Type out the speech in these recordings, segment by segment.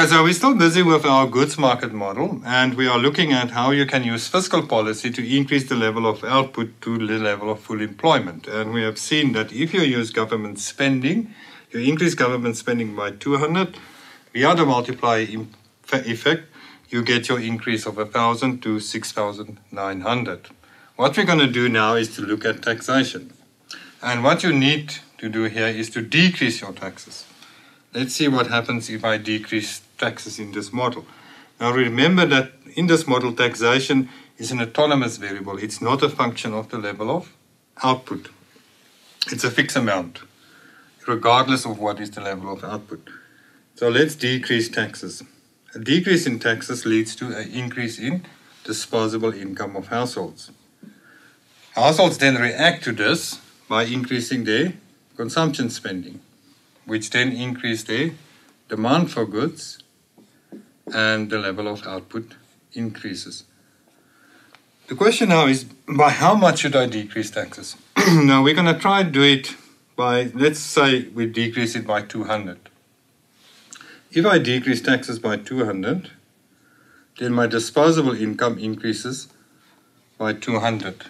Okay, so we're still busy with our goods market model, and we are looking at how you can use fiscal policy to increase the level of output to the level of full employment. And we have seen that if you use government spending, you increase government spending by 200, via the multiplier effect, you get your increase of 1,000 to 6,900. What we're going to do now is to look at taxation. And what you need to do here is to decrease your taxes. Let's see what happens if I decrease taxes in this model. Now remember that in this model, taxation is an autonomous variable. It's not a function of the level of output. It's a fixed amount, regardless of what is the level of output. So let's decrease taxes. A decrease in taxes leads to an increase in disposable income of households. Households then react to this by increasing their consumption spending, which then increase their demand for goods, and the level of output increases. The question now is, by how much should I decrease taxes? Now we're going to try and do it by, let's say we decrease it by 200. If I decrease taxes by 200, then my disposable income increases by 200.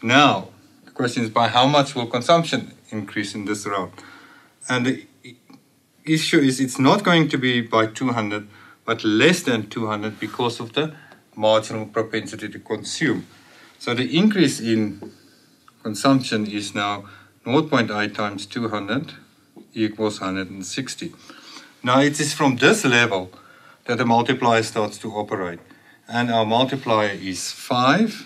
Now, the question is, by how much will consumption increase in this round? And the issue is, it's not going to be by 200, but less than 200 because of the marginal propensity to consume. So the increase in consumption is now 0.8 times 200 equals 160. Now it is from this level that the multiplier starts to operate. And our multiplier is 5.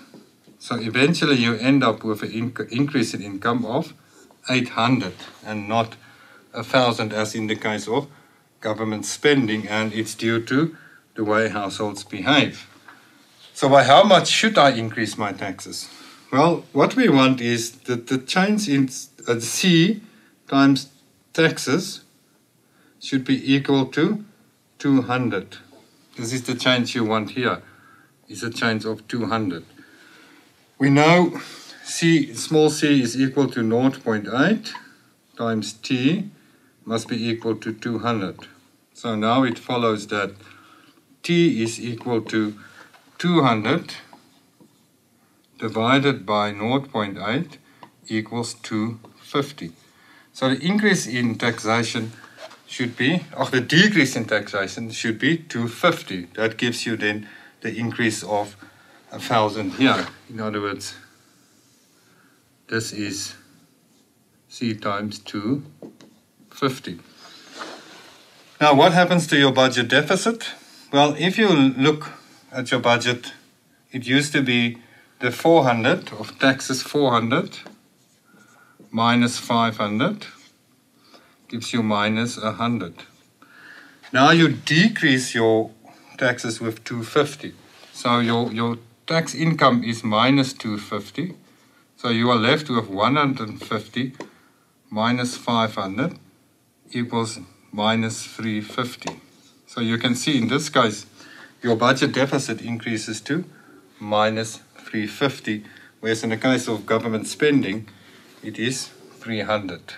So eventually you end up with an increase in income of 800 and not 1,000 as in the case of government spending, and it's due to the way households behave. So by how much should I increase my taxes? Well, what we want is that the change in C times taxes should be equal to 200. This is the change you want here. It's a change of 200. We know C, small c is equal to 0.8 times T must be equal to 200. So now it follows that T is equal to 200 divided by 0.8 equals 250. So the increase in taxation should be, or the decrease in taxation should be 250. That gives you then the increase of 1,000 here. In other words, this is C times 250. Now, what happens to your budget deficit? Well, if you look at your budget, it used to be the 400 of taxes, 400 minus 500 gives you minus 100. Now you decrease your taxes with 250. So your tax income is minus 250. So you are left with 150 minus 500 equals minus 350. So you can see in this case, your budget deficit increases to minus 350, whereas in the case of government spending, it is 300.